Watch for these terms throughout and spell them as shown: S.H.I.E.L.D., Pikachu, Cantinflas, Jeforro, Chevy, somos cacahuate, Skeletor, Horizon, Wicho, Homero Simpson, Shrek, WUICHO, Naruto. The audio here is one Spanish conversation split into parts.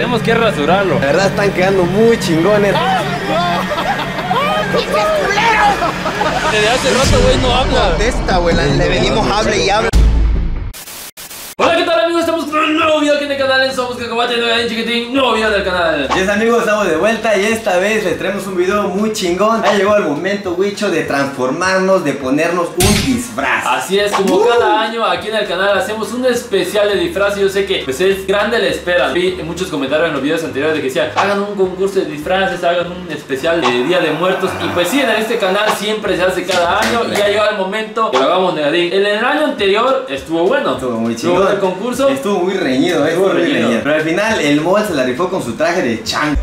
Tenemos que rasurarlo. La verdad están quedando muy chingones. ¡Ah, no! ¡Pinches culeros! Desde hace rato, güey, no habla. Contesta, güey. Le venimos, hable y hable. Hola, ¿qué tal, amigos? Estamos con un nuevo video aquí en el canal en Somos Cacahuate, NUEGADIN, chiquitín, nuevo video del canal. Yes, amigos, estamos de vuelta y esta vez les traemos un video muy chingón. Ya llegó el momento, Wicho, de transformarnos, de ponernos un disfraz. Así es, como cada año aquí en el canal hacemos un especial de disfraz. Y yo sé que pues es grande la espera. Vi muchos comentarios en los videos anteriores de que decían, hagan un concurso de disfraces, hagan un especial de Día de Muertos. Y pues sí, en este canal siempre se hace cada año y ya llegó el momento que lo hagamos, NUEGADIN. En el año anterior estuvo bueno. Estuvo muy chingón. El concurso estuvo muy reñido, estuvo muy reñido. Pero al final el mod se la rifó con su traje de chango.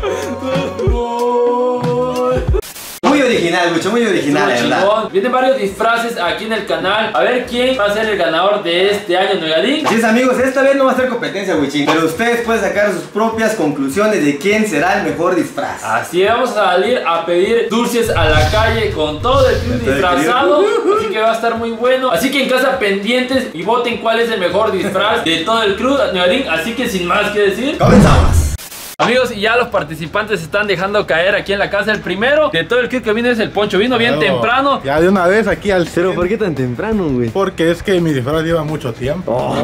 Muy original, mucho, muy original, la verdad. Vienen varios disfraces aquí en el canal. A ver quién va a ser el ganador de este año, NUEGADIN. Así es, amigos, esta vez no va a ser competencia, Wichín, pero ustedes pueden sacar sus propias conclusiones de quién será el mejor disfraz. Así es, vamos a salir a pedir dulces a la calle con todo el club disfrazado. Así que va a estar muy bueno. Así que en casa pendientes y voten cuál es el mejor disfraz de todo el club, NUEGADIN. Así que sin más que decir, comenzamos. Amigos, y ya los participantes se están dejando caer aquí en la casa. El primero de todo el kit que vino es el Poncho. Vino bien temprano. Ya de una vez aquí al cero. ¿Por qué tan temprano, güey? Porque es que mi disfraz lleva mucho tiempo.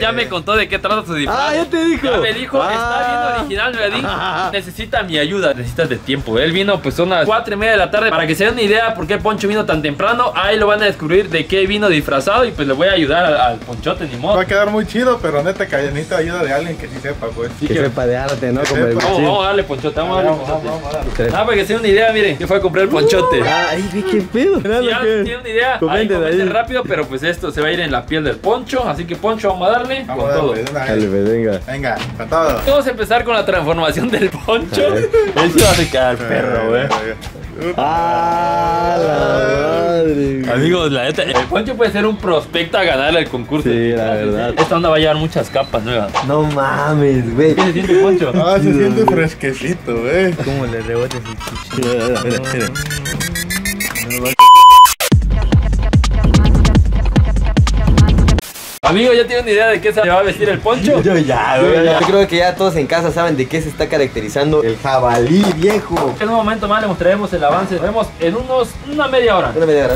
Ya me contó de qué trata su disfraz. Ah, ya te dijo. Ya me dijo, está bien original, NUEGADIN. Necesita mi ayuda, necesitas de tiempo. Él vino pues son las 4:30 de la tarde. Para que se den una idea por qué el Poncho vino tan temprano. Ahí lo van a descubrir de qué vino disfrazado. Y pues le voy a ayudar al Ponchote, ni modo. Va a quedar muy chido, pero neta que necesita ayuda de alguien que sí sepa, pues. Sí, que sepa de algo. ¿No? Vamos a darle, Ponchote, vamos a darle. Ah, para que se den una idea, miren, yo fui a comprar el Ponchote. Ay, qué pedo. Ya tienen una idea, comenten rápido, pero pues esto se va a ir en la piel del Poncho. Así que, Poncho, vamos a darle con todo. Venga, con todo. Vamos a empezar con la transformación del Poncho. Él se va a secar, perro, güey. La madre. Amigos, la neta, el Poncho puede ser un prospecto a ganar el concurso. Sí, la verdad. Esta onda va a llevar muchas capas nuevas. No mames, güey. ¿Qué se siente, Poncho? Ah, se siente fresquecito, güey. Como le rebote el cuchillo. Mira. Amigos, ¿ya tienen idea de qué se va a vestir el Poncho? Yo ya. Yo creo que ya todos en casa saben de qué se está caracterizando el jabalí viejo. En un momento más les mostraremos el avance. Nos vemos en una media hora. Una media hora.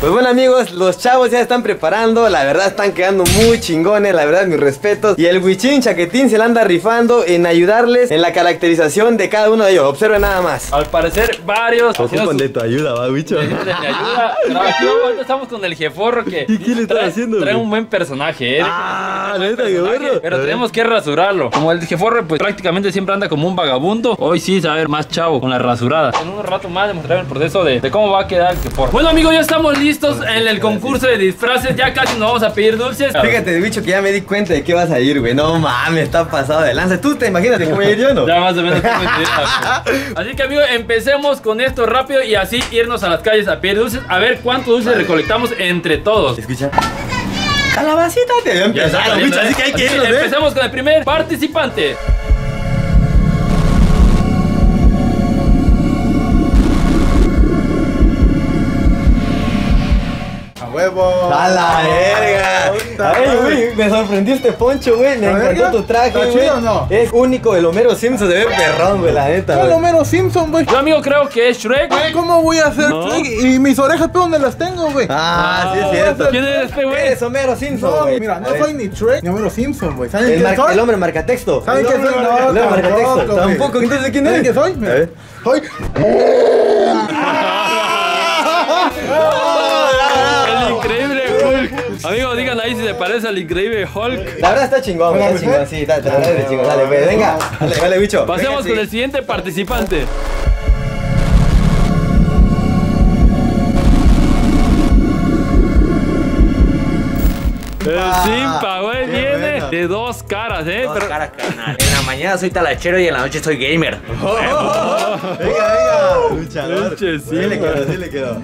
Pues bueno, amigos, los chavos ya están preparando. La verdad están quedando muy chingones. La verdad, mis respetos. Y el Wichín Chaquetín se la anda rifando en ayudarles en la caracterización de cada uno de ellos. Observen nada más. Al parecer varios ocupan de tu ayuda, va, bicho. Ayuda. Pero estamos con el jeforro que ¿qué le está haciendo? Trae un buen personaje, pero tenemos que rasurarlo. Como el jeforro pues prácticamente siempre anda como un vagabundo, hoy sí se va a ver más chavo con la rasurada. En un rato más demostraré el proceso de cómo va a quedar el jeforro. Bueno, amigos, ya estamos listos en el concurso de disfraces. Ya casi nos vamos a pedir dulces. Fíjate, bicho, que ya me di cuenta de que vas a ir, güey. No mames, está pasado de lanza. ¿Tú te imaginas cómo ir yo, no? Ya más o menos. Así que, amigos, empecemos con esto rápido y así irnos a las calles a pedir dulces. A ver cuántos dulces recolectamos entre todos. Escucha. Calabacita, te voy a empezar, bicho, así que hay que irnos, empecemos con el primer participante. ¡Huevo! ¡A la verga! ¡Ay, güey! Me sorprendiste, Poncho, güey. Me encantó tu traje, güey. No? Es único. El Homero Simpson se ve perrón, güey, la neta. El Homero Simpson, güey. Yo, amigo, creo que es Shrek. Güey, ¿cómo voy a hacer Shrek? Y mis orejas, ¿tú dónde las tengo, güey? Ah, sí es cierto. ¿Quién es este, güey? Eres Homero Simpson, güey. No, mira, no soy ni Shrek ni Homero Simpson, güey. ¿Saben quién soy? El hombre marcatexto. ¿Saben quién soy? No, el hombre marcatexto. Tampoco. Entonces, ¿quién es? ¿Quién soy? Soy... Amigos, digan ahí si se parece al increíble Hulk. La verdad está chingón, güey. Sí, está chingón. Dale, güey, venga. Dale, bicho. Pasemos con el siguiente participante. El Simpa, güey, viene de dos caras, dos caras, carnal. En la mañana soy talachero y en la noche soy gamer. Venga, luchador. Sí le quedó, sí le quedó.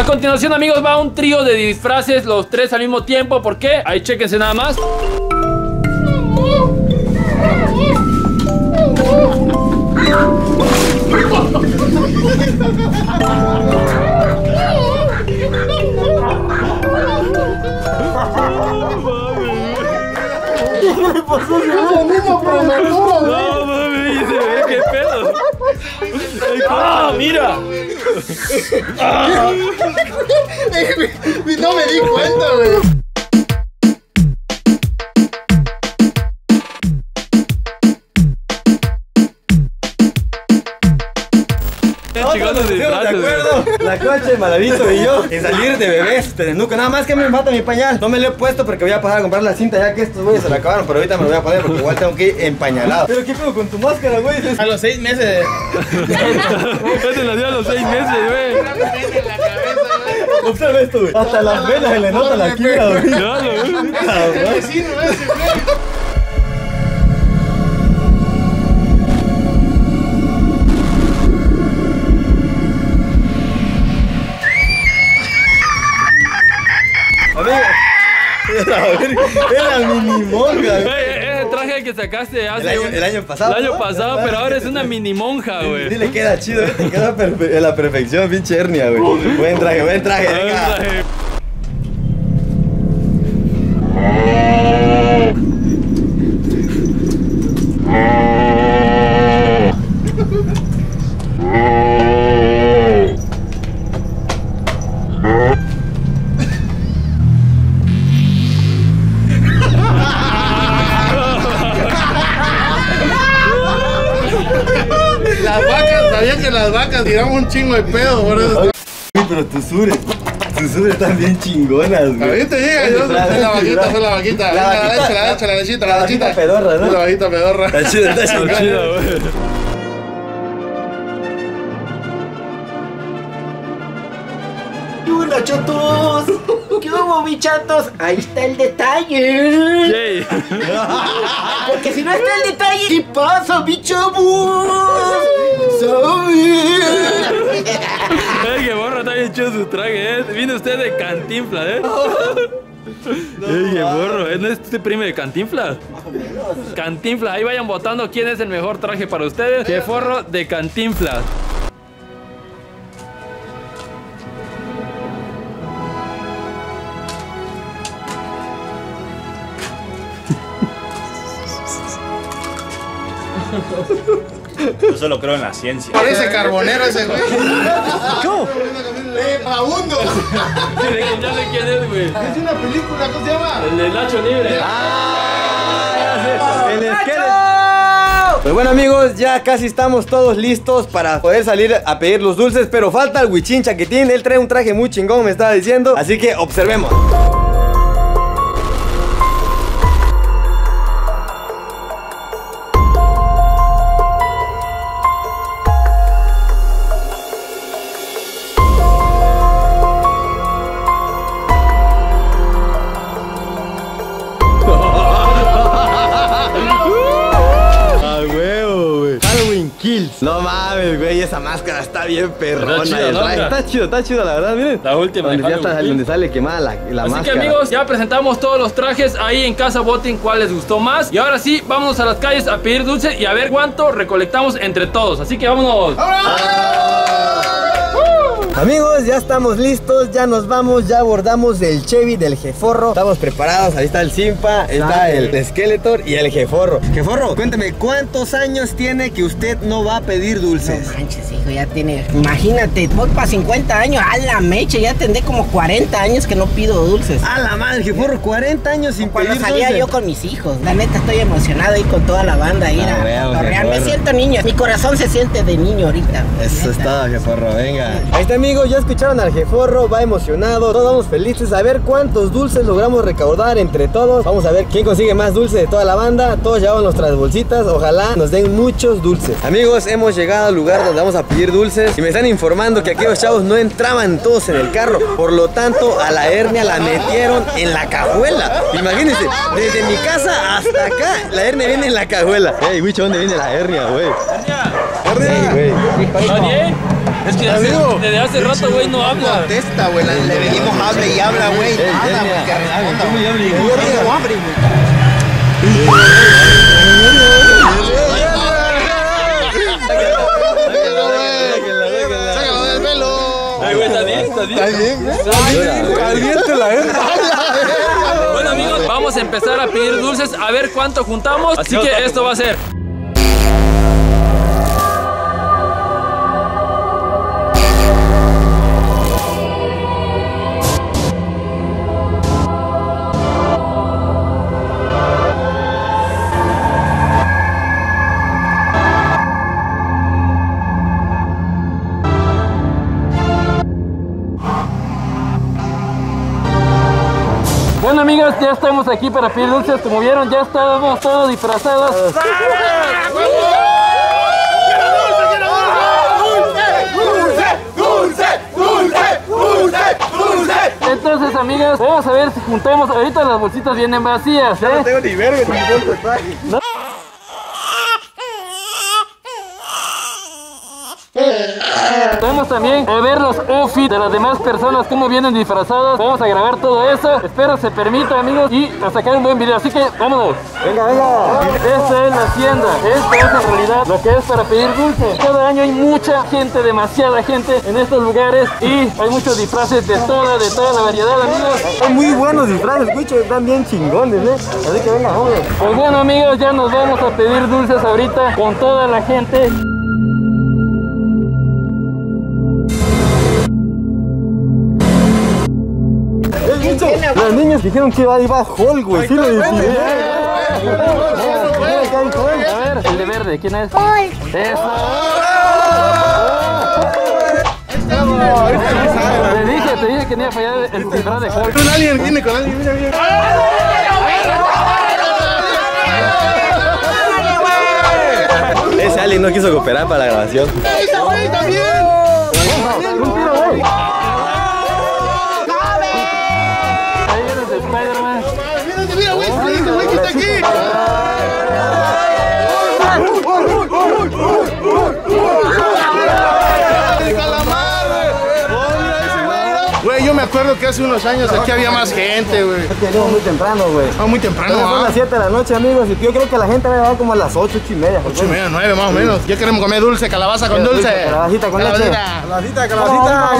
A continuación, amigos, va un trío de disfraces, los tres al mismo tiempo. ¿Por qué? Ahí chéquense nada más. pasó? ¡Es mismo promedor, güey! ¡No, mami! ¡Se ve qué pedo! ¡Ah, mira! No me di cuenta, güey. ¿Te acuerdo? La coche, Malavito y yo en salir de bebés, Tenenuco. Nada más que me falta mi pañal. No me lo he puesto porque voy a pasar a comprar la cinta ya que estos güeyes se la acabaron. Pero ahorita me lo voy a poner porque igual tengo que ir empañalado. ¿Pero qué pedo con tu máscara, güey? A los 6 meses. Se la dio a los 6 meses, güey. Observa esto, güey. Hasta las velas se le nota la quiebra, güey. Claro, güey. Era mi mini-monja. Ese traje que sacaste hace el año pasado, pero ahora es una mini-monja, güey. Sí, le queda chido, te queda a la perfección, pinche hernia, güey. Buen traje, buen traje. Venga. Tiramos un chingo de pedo, boludo. Pero tus sures están bien chingonas, güey. Ahorita llega, yo soy la vaquita. La vaquita pedorra, ¿no? La vaquita pedorra. Está chido, güey. ¡Chotos! ¿Qué hubo, mi chatos? Ahí está el detalle. Yeah. Porque si no está el detalle, ¿qué pasa, mi chavos? ¡Sabe! ¡Ay, que borra está bien chido su traje, eh! Vino usted de Cantinflas, eh. No, ey, qué borro, ¿no es tu primo de Cantinflas? Cantinflas, ahí vayan votando quién es el mejor traje para ustedes. ¡Qué forro de Cantinflas! Yo solo creo en la ciencia. Parece carbonero ese güey. ¿Cómo? Paundo. Ya sé quién es, güey. Es una película, ¿cómo se llama? El de Nacho Libre. Ah, ya sé. El esqueleto. Pues bueno, amigos, ya casi estamos todos listos para poder salir a pedir los dulces, pero falta el Huichín Chaquitín. Él trae un traje muy chingón, me estaba diciendo. Así que observemos. No mames, güey, esa máscara está bien perrona. Está chido, la verdad, miren. La última. Donde sale quemada la máscara. Así que, amigos, ya presentamos todos los trajes. Ahí en casa voten cuál les gustó más. Y ahora sí, vámonos a las calles a pedir dulce y a ver cuánto recolectamos entre todos. Así que vámonos. Amigos, ya estamos listos, ya nos vamos, ya abordamos el Chevy del Jeforro. Estamos preparados, ahí está el Simpa, está el Skeletor y el Jeforro. Jeforro, cuéntame, ¿cuántos años tiene que usted no va a pedir dulces? No manches, hijo, ya tiene, imagínate, voy para 50 años, a la mecha, ya tendré como 40 años que no pido dulces. A la madre, Jeforro, 40 años sin pedir dulces. Cuando salía yo con mis hijos, la neta estoy emocionado ahí con toda la banda, ir a torrear, me siento niño, mi corazón se siente de niño ahorita. Eso es todo, Jeforro, venga. Ahí está. Amigos, ya escucharon al Jeforro, va emocionado, todos vamos felices a ver cuántos dulces logramos recaudar entre todos. Vamos a ver quién consigue más dulces de toda la banda. Todos llevamos nuestras bolsitas, ojalá nos den muchos dulces. Amigos, hemos llegado al lugar donde vamos a pedir dulces y me están informando que aquellos chavos no entraban todos en el carro, por lo tanto a la hernia la metieron en la cajuela. Imagínense, desde mi casa hasta acá, la hernia viene en la cajuela. Ey, Wicho, ¿dónde viene la hernia, güey? ¡Hernia! Es que desde hace rato, güey, no habla. Contesta, güey. Le venimos, habla y habla, güey. Nada, güey, que responda. Yo hambre, güey. Sácalo del velo. Ay, güey, está bien, güey. Está bien, güey. Caliente la hernia. Bueno, amigos, vamos. vamos a empezar a pedir dulces, a ver cuánto juntamos. Así que esto va a ser... Bueno, amigas, ya estamos aquí para pedir dulces. Como vieron, ya estábamos todos disfrazados. Entonces, amigas, vamos a ver si juntamos. Ahorita las bolsitas vienen vacías, ¿eh? No tengo ni verga ni bolsa está ahí. ¿No? Podemos también ver los outfits de las demás personas, cómo vienen disfrazadas. Vamos a grabar todo eso, espero se permita, amigos, y a sacar un buen video, así que vámonos. Venga, venga. Esta es la hacienda, esta es en realidad lo que es para pedir dulce. Cada año hay mucha gente, demasiada gente en estos lugares, y hay muchos disfraces de toda la variedad, amigos. Son muy buenos disfraces, Wicho, están bien chingones, así que venga, joven. Pues bueno, amigos, ya nos vamos a pedir dulces ahorita con toda la gente. Las niñas dijeron que iba a Hall, güey. Sí lo decidieron. A ver, el de verde, ¿quién es? ¡Hall! ¡Eso! Te dije que no iba a fallar el disfraz de Hall. Viene con alguien, mira. Ese alien no quiso cooperar para la grabación. ¡Esa güey también! ¡Un tiro, güey! Yo me acuerdo que hace unos años aquí había más gente, güey. Llegamos muy temprano, güey. Ah, muy temprano, güey. A las 7 de la noche, amigos. Y yo creo que la gente va a llegar como a las 8, 8 y media. 8 y media, 9 más o menos. Ya queremos comer dulce, calabaza con dulce. Calabacita con leche. Calabacita, calabacita.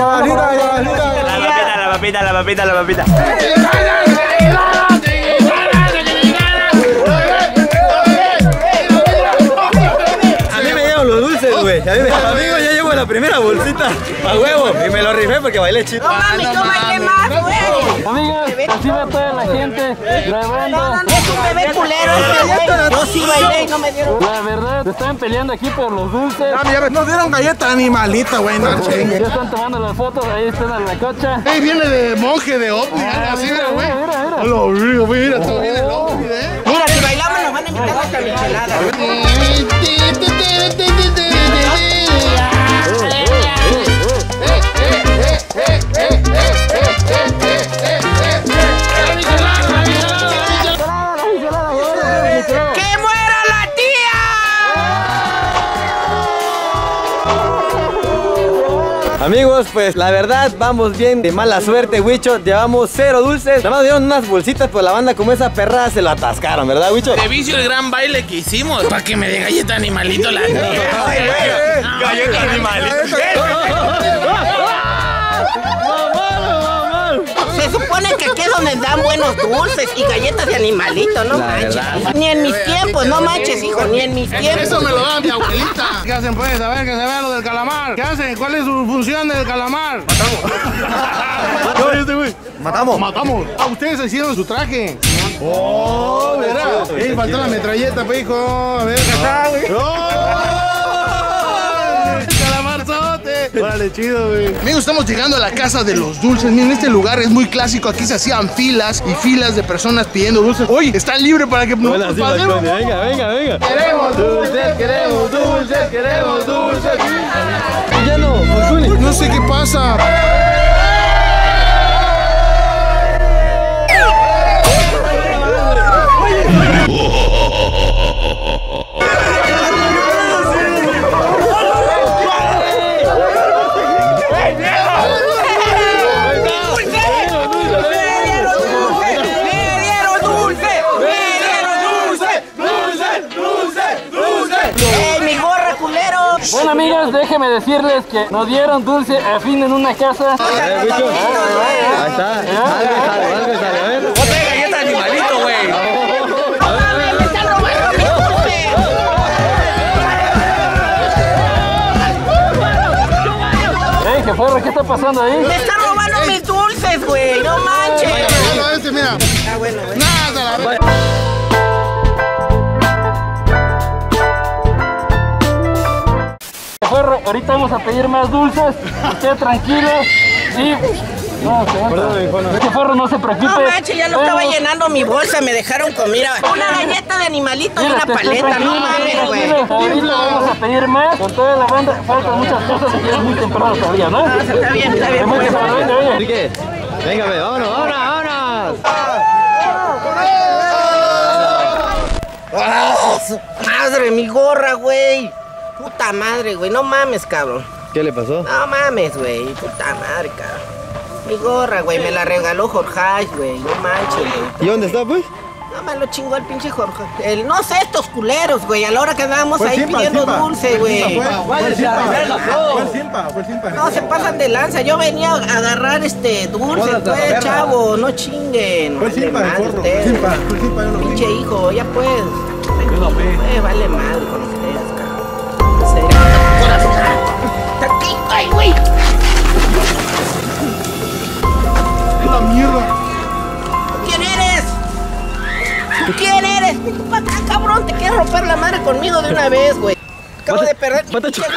La papita. A mí me llegan los dulces, güey. Amigo, ya llevo la primera bolsita. A huevo, y me lo rifé porque bailé chido. No mami, no bailé más, güey. Amigos, así va toda la gente grabando. No, es un bebé culero. No, sí bailé y no me dieron. La verdad, se estaban peleando aquí por los dulces. Nos dieron galleta animalita, güey. No, chingue. Ya están tomando las fotos, ahí están en la cocha. Ahí viene de monje, de ovni, así, güey. Mira. Lo vi, mira, todo viene el ovni, ¿eh? Mira, si bailamos nos van a invitar a la michelada. Amigos, pues la verdad vamos bien de mala suerte, Wicho. Llevamos 0 dulces. Nada más dieron unas bolsitas, pues la banda como esa perra se lo atascaron, ¿verdad, Wicho? De vicio el gran baile que hicimos. Para que me dé galleta animalito la tía. Galleta animalito. Se supone que aquí es donde dan buenos dulces y galletas de animalito, no manches. Ni en mis tiempos, no manches, hijo, ni en mis tiempos. Eso me lo dan mi abuelita. ¿Qué hacen pues? A ver, que se vea lo del calamar. ¿Qué hacen? ¿Cuál es su función del calamar? Matamos. Matamos. Ah, ustedes hicieron su traje. Oh, ¿verdad? Ey, faltó la metralleta, pues, hijo. A ver, acá está, güey. Vale, chido, güey. Amigos, estamos llegando a la casa de los dulces. Miren, este lugar es muy clásico. Aquí se hacían filas y filas de personas pidiendo dulces. Oye, está libre para que nos pasemos. Venga. Queremos dulces, queremos dulces, queremos dulces. Ya no sé qué pasa. Bueno, amigos, déjenme decirles que nos dieron dulce al fin en una casa. Ahí está. Algo sale, a ver. ¡Otra galleta animalito, güey! Ferro, ¿qué está pasando ahí? Me están robando mis dulces, güey. No manches. Mira, este, mira. Ah, bueno, güey. Nada, la verdad. Ferro, ahorita vamos a pedir más dulces, esté tranquilo y... No, este Ferro no se preocupe. No manches, ya lo estaba llenando mi bolsa, me dejaron comer una galleta de animalito y una paleta, no mames, güey. Ahorita vamos a pedir más, con toda la banda, faltan muchas cosas y es muy temprano todavía, ¿no? No, está bien, está bien. Venga, vámonos, vámonos. Madre, mi gorra, güey. Puta madre, güey, no mames, cabrón. ¿Qué le pasó? No mames, güey, puta madre, cabrón. Mi gorra, güey, me la regaló Jorge, güey, no manches, güey. ¿Y dónde está, pues? No, me lo chingó el pinche Jorge. No sé, estos culeros, güey, a la hora que andábamos ahí simpa, pidiendo simpa, dulce, güey. No, se pasan de lanza, yo venía a agarrar este dulce, pues, chavo, no chinguen. Pinche hijo, ya pues. Vale madre con ustedes, cabrón. ¡Ay, güey! ¡Es la mierda! ¿Quién eres? ¿Quién eres? Vete para acá, cabrón. Te quieres romper la madre conmigo de una vez, güey. Acabo de perder. ¡Vas a chocar!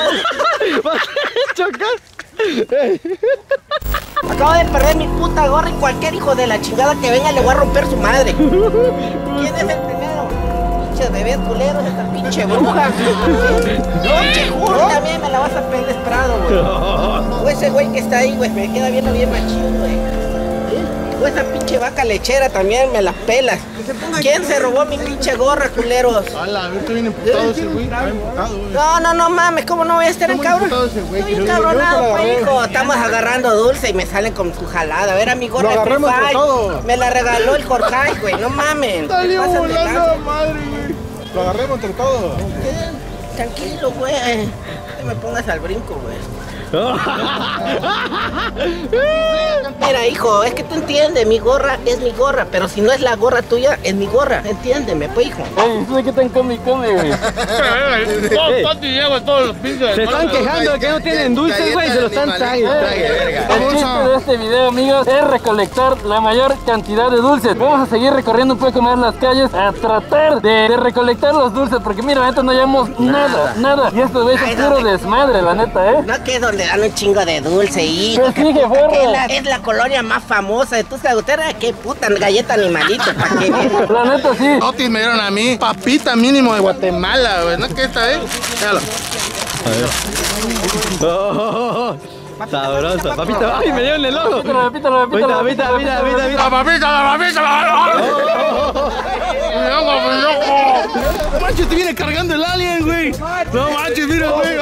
¡Vas a chocar! Acabo de perder mi puta gorra y cualquier hijo de la chingada que venga le voy a romper su madre. ¿Quién es el primero? Pinche bebés culeros, esta pinche bruja. ¡Pinche juro! También me la vas a perder. O ese güey que está ahí, güey, me queda viendo bien machín, güey. O esa pinche vaca lechera también, me las pelas. ¿Quién se robó mi pinche gorra, culeros? Hola, ahorita viene emputado ese güey. No mames, ¿cómo no voy a estar en cabrón? Estoy encabronado, güey, hijo. Estamos agarrando dulce y me salen con su jalada. A ver, a mi gorra de Prefai. Me la regaló el Jorge, güey, no mames. Salió volando, madre, güey. Lo agarremos entre todos. Tranquilo, güey. No me pongas al brinco, güey. Mira, hijo, es que tú entiendes, mi gorra es mi gorra, pero si no es la gorra tuya, es mi gorra. Entiéndeme, pues, hijo. Ey, ¿tú de qué tan come, güey? Todos los pinches. Se están quejando de que no tienen dulces, güey, se lo están tragando. El chiste de este video, amigos, es recolectar la mayor cantidad de dulces. Vamos a seguir recorriendo un poco más las calles a tratar de recolectar los dulces, porque mira, la neta no hallamos nada. Y esto es puro desmadre, la neta, ¿eh? No, que es donde dan un chingo de dulce, hijo. Pues sí, es la colonia más famosa de Tuscagotera. Qué puta galleta animalito, ¿pa' qué? La neta, sí. Otis me dieron a mí papita mínimo de Guatemala, güey. ¿No que esta vez? Míralo. A ver. Oh. Papita, sabroso, papita. Ay, me dieron el ojo. No manches, te viene cargando el alien, güey. No manches, mira, güey.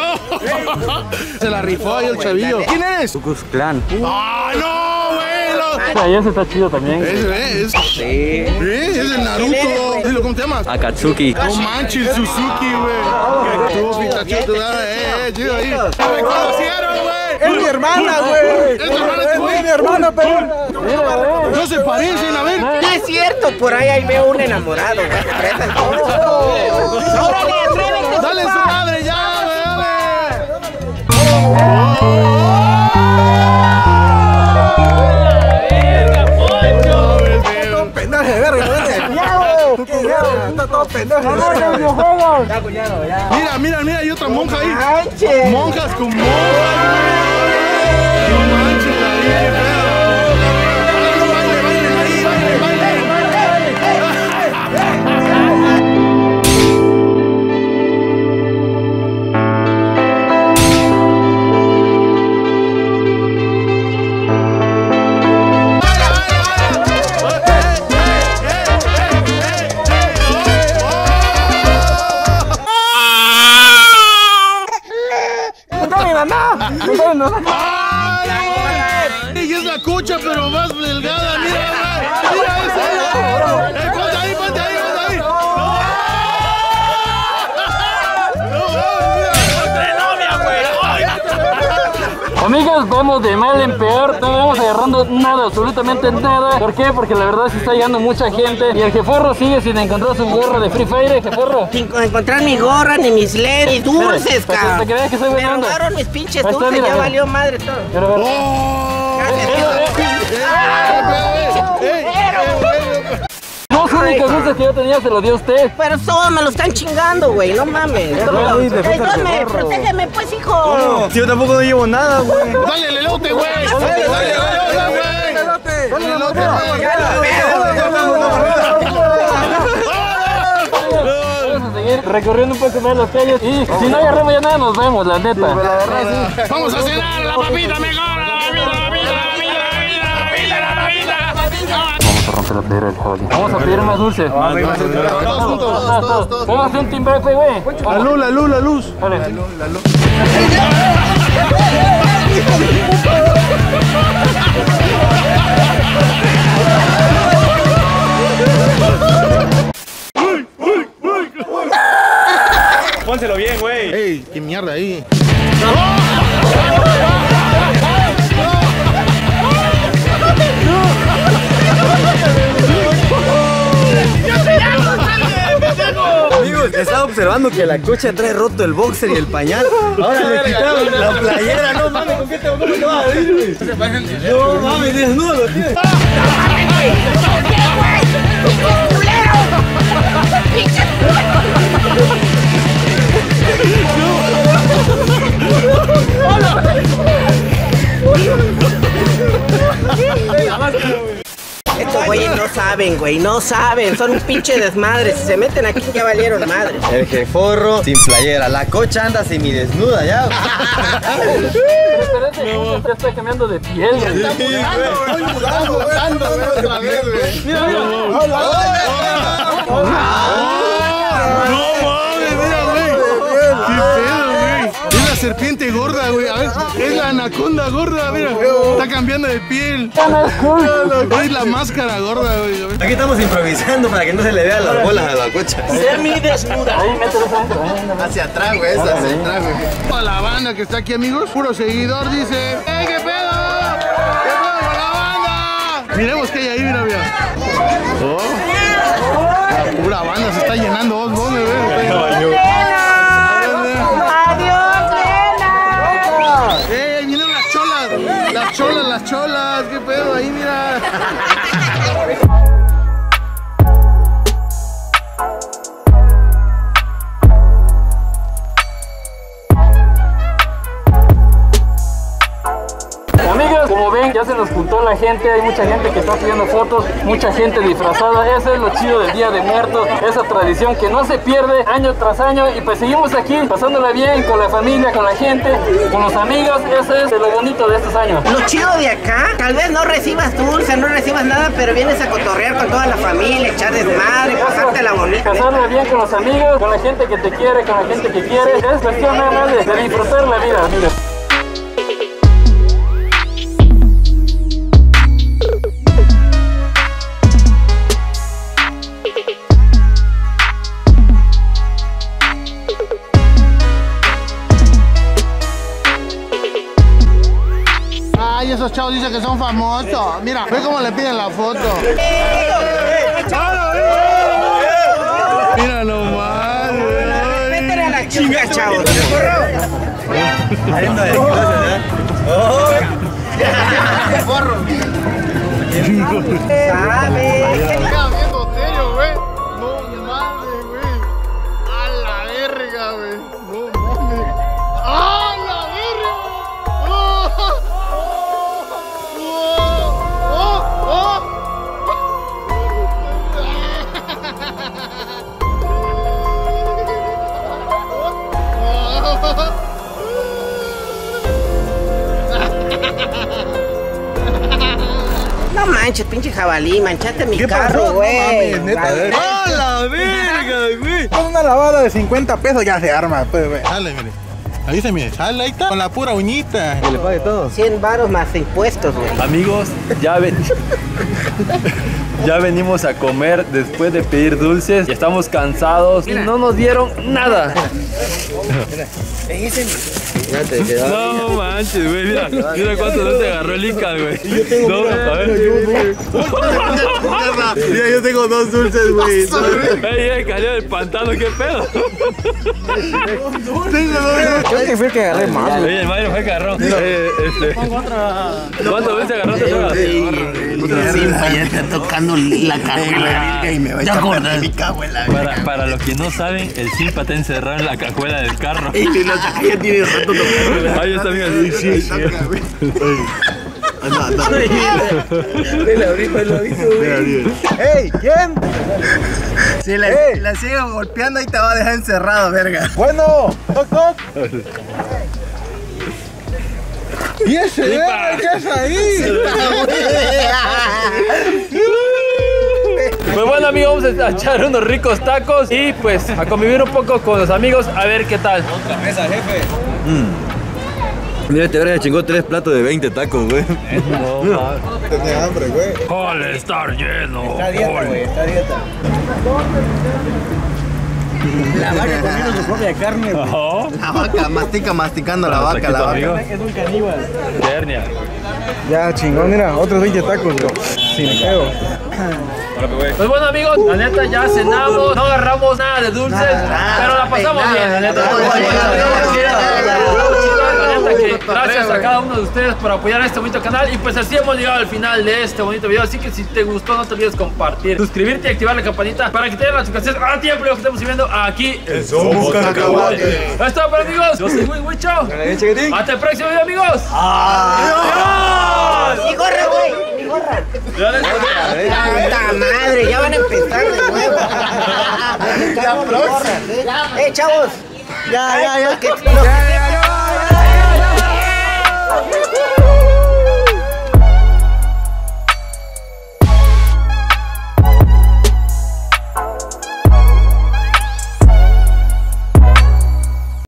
Se la rifó ahí el chavillo. ¿Quién eres? Cucuz Clan. ¡Ah, no, güey! Ahí ese está chido también. Ese es. Sí. Es el Naruto. Dilo, ¿cómo te llamas? Akatsuki. No manches, Suzuki, güey. Tú, Pikachu, tú dale. Chido ahí. ¡Me conocieron, güey! Es mi hermana, güey. Es mi hermana, pero. No se parecen, a ver. No es cierto, por ahí veo un enamorado, güey. ¡Órale, atrévete! ¡Dale su madre ya, güey! ¡Dale! ¡Todo pendejo, verga! Está todo pendejo. Mira, hay otra monja ahí. Monjas con monjas, güey. No manches, pero más delgada, mira, güey. Ponte ahí. No, mira, no, novia, güey. amigos, vamos de mal en peor, no vamos agarrando nada, absolutamente nada. ¿Por qué? Porque la verdad se está llegando mucha gente y el Jeforro sigue sin encontrar su gorra de Free Fire, Jeforro. Sin encontrar mi gorra, ni mis LED, ni dulces, cabrón. Te creas que estoy buena onda. Me robaron mis pinches dulces, mira, ya valió madre todo. Pero, los dulces que yo tenía se los dio a usted. Pero eso me lo están chingando, güey, no mames. Ayúdame, protégeme, pues, hijo. No, yo tampoco no llevo nada, güey. Dale el elote, güey. Dale el elote, güey. Dale el elote, güey. Ya lo veo. Vamos a seguir recorriendo un poco más las calles. Y si no agarramos ya nada, nos vemos, la neta. Vamos a cenar la papita mejor. Vamos a pedir más dulces. Todos juntos. Vamos a hacer un timbre, güey. La luz. Vale. La luz. Pónselo bien, güey. Ey, qué mierda ahí. Amigos, estaba observando que la cocha trae roto el boxer y el pañal. Ahora le quitaron la playera. No mames, ¿con qué te vas a ir, güey? No mames, desnudo lo tienes. ¡No mames, güey! ¿Por qué, güey? ¡Un culero! No saben, son un pinche desmadre. Si se meten aquí ya valieron madre. El Jeforro sin playera, la cocha anda semidesnuda ya. Siempre está cambiando de piel. Serpiente gorda, güey, a ver, es la anaconda gorda, mira, está cambiando de piel. Es la máscara gorda, güey. Aquí estamos improvisando para que no se le vean las bolas a la cocha. Semidesnuda. Hacia atrás, güey, hacia atrás, güey. Toda la banda que está aquí, amigos, puro seguidor, dice, ¡ey, qué pedo! ¡Qué pedo con la banda! Miremos que hay ahí, mira. La pura banda se está llenando, güey. Las cholas, qué pedo ahí, mira. Amigos, como ven, ya se nos juntó la gente, hay mucha gente que está pidiendo fotos, mucha gente disfrazada, eso es lo chido del Día de Muertos, esa tradición que no se pierde año tras año y pues seguimos aquí pasándola bien con la familia, con la gente, con los amigos, eso es lo bonito de estos años. Lo chido de acá, tal vez no recibas dulce, no recibas nada, pero vienes a cotorrear con toda la familia, echar desmadre, pasártela bonita. Pasarla bien con los amigos, con la gente que te quiere, con la gente que quiere, es cuestión nada más de disfrutar la vida, amigos. Esos chavos dicen que son famosos. Mira, ve cómo le piden la foto. Mira nomás. Métele a la chinga, chavos. No manches, pinche jabalí, manchaste mi carro, güey. No mames, neta. ¡Hola, verga, güey! Con una lavada de 50 pesos ya se arma, pues, güey. Dale, mire. Ahí se mire, sale, ahí está, con la pura uñita. Que le pague todo. 100 varos más impuestos, güey. Amigos, ya ven. Ya venimos a comer después de pedir dulces. Ya estamos cansados y no nos dieron nada. Mira. Ya te quedó. No manches, güey, mira, mira cuánto no te agarró el Inca, güey. No, a ver. Mira, yo tengo dos dulces, güey. Ey, cayó del pantano, qué pedo. Creo que fue el que agarré más. Oye, el Mario fue el que agarró. ¿Cuántos dulces agarraste ahora? Ya está tocando la cajuela y me va a echar mi cajuela. Para los que no saben, el Simpa está encerrado en la cajuela del carro. Ya tiene rato tocando. Ahí está, mira, sí. Anda. Le abrí para el aviso, güey. ¡Ey! ¿Quién? Si la sigue golpeando, ahí te va a dejar encerrado, verga. Bueno, toc, toc. ¿Y ese? ¿Qué es ahí? Pues bueno, amigos, vamos a echar unos ricos tacos y pues a convivir un poco con los amigos, a ver qué tal. Otra mesa, jefe. Mira, este verga chingó 3 platos de 20 tacos, güey. No, tenés hambre, güey. Al estar lleno. Está dieta, güey, está dieta. La vaca comiendo su propia carne, güey. La vaca, masticando la vaca, la vaca. Es un caníbal. Hernia. Ya, chingón, mira, otros 20 tacos, güey. Sí, me cago. Pues bueno, amigos, la neta ya cenamos, no agarramos nada de dulces, pero la pasamos bien, la neta. Gracias a cada uno de ustedes por apoyar este bonito canal. Y pues así hemos llegado al final de este bonito video. Así que si te gustó, no te olvides compartir, suscribirte y activar la campanita para que te den las notificaciones a tiempo. Lo que estamos viendo aquí en Somos Cacahuate. Esto es todo, para amigos. Yo soy Wicho. Hasta el próximo video, amigos. ¡Adiós! ¡Y corre, güey! ¡Puta madre! Ya van a empezar de nuevo. ¡Ya, chavos! ¡Ya, ya!